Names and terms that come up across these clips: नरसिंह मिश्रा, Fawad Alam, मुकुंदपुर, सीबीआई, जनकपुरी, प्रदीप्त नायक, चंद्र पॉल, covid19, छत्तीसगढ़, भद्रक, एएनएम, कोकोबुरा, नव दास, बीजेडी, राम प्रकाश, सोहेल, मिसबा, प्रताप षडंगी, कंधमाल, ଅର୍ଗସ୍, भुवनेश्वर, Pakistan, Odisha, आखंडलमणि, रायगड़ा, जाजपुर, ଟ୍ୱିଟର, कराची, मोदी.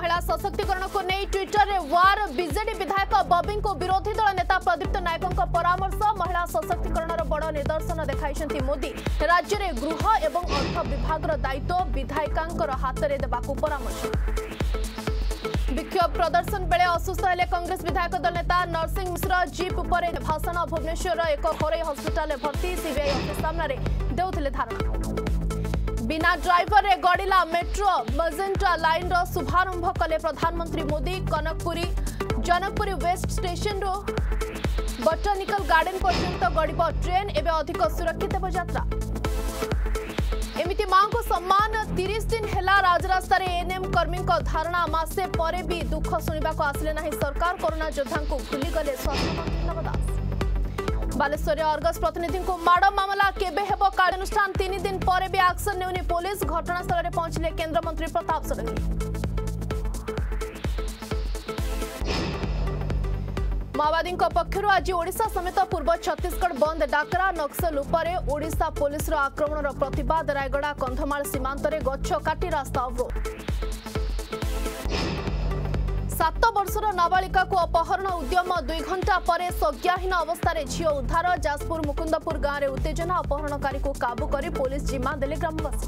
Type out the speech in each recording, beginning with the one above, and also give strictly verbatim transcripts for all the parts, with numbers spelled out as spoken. महिला सशक्तिकरण को नहीं ट्विटर में वार। बीजेडी विधायक बबी को विरोधी दल नेता प्रदीप्त नायकों परामर्श। महिला सशक्तिकरण बड़ निदर्शन देखाई मोदी। राज्य में गृह एवं अर्थ विभाग दायित्व विधायिका हाथ में देवाक परामर्श। विक्षोभ प्रदर्शन बेले असुस्थ हेले कांग्रेस विधायक दल नेता नरसिंह मिश्रा। जीप उपर भाषण। भुवनेश्वर एक घरे हस्पिटाल भर्ती। सीबीआई ऑफिस सामने देउथिले धारणा। बिना ड्राइवर रे गड़िला मेट्रो। मजेंटा लाइन रो शुभारंभ कले प्रधानमंत्री मोदी। कनकपुरी जनकपुरी वेस्ट स्टेशन रो बोटानिकल गार्डन पर्यंत गड़ब ट्रेन। एवं अधिक सुरक्षित हो यात्रा। एमती माँ को सम्मान। तीस दिन हेला राजरास्तार एएनएम कर्मी धारणा। मसे पर भी दुख शुणा को आसिले ना सरकार। कोरोना योद्धा को भूलीगले स्वास्थ्यमंत्री नव दास। बालेश्वर अर्गस प्रतिनिधि को माड़ मामला केबे हेबो कार्यानुष्ठान। तीन दिन पर भी एक्शन नेउनी पुलिस। घटनास्थल में पहुंचले केंद्रमंत्री प्रताप षडंगी। माओवादी पक्षर आज ओडिशा समेत पूर्व छत्तीसगढ़ बंद डाकरा। नक्सल उपर ओडिशा पुलिस आक्रमण प्रतिवाद। रायगड़ा कंधमाल सीमांत रे गछ काटी रास्ता अवरोध। सात वर्षर नाबालिका को अपहरण उद्यम। दुई घंटा पर संज्ञाहीन अवस्था झील उद्धार। जाजपुर मुकुंदपुर गांव में उत्तेजना। अपहरणकारी को काबू कर पुलिस जिम्मा देले ग्रामवासी।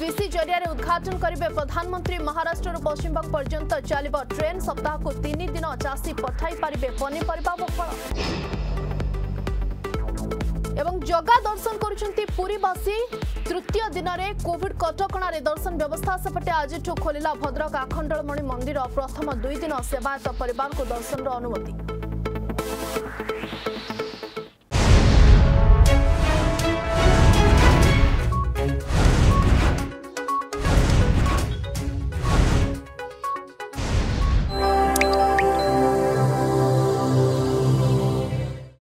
वीसी जरिया रे उद्घाटन करेंगे प्रधानमंत्री। महाराष्ट्र पश्चिमबंग पर्यंत चलो ट्रेन। सप्ताह को तीन दिन चाषी पठाई पारे पनीपरिया बफल। एवं जगा दर्शन करुछंती पुरीवासी। तृतीय दिन रे कोविड कटकणा रे दर्शन व्यवस्था। सेपटे आज खोलिला भद्रक आखंडलमणि मंदिर। प्रथम दुई दिन सेवायत परिवार को दर्शन अनुमति।